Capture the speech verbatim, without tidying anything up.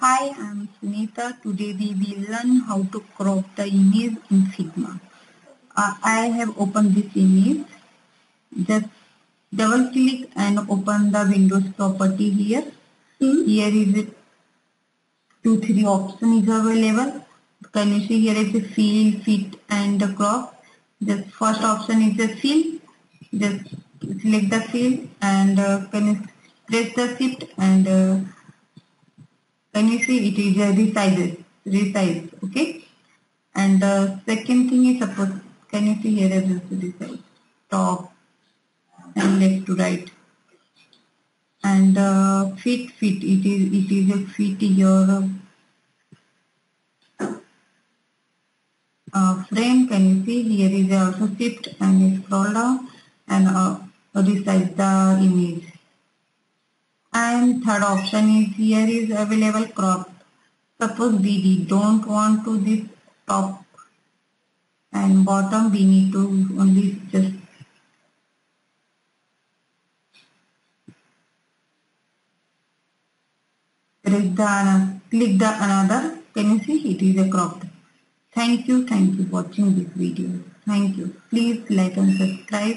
Hi, I'm Sunita. Today we will learn how to crop the image in Figma. Uh, I have opened this image. Just double click and open the Windows property here. Mm-hmm. Here is two, three options available. Can you see here is a fill, fit and the crop. The first option is the fill. Just select the fill and uh, can you press the shift and uh, can you see it is uh, resized, resized, okay. And uh, second thing is suppose can you see here as resize top and left to right and uh, fit fit it is it is a fit your uh, frame. Can you see here is also shift and scroll down and uh, resize the image. And third option is here is available crop. Suppose we don't want to this top and bottom, we need to only just press the, click the another. Can you see it is a cropped. Thank you. Thank you for watching this video. Thank you. Please like and subscribe.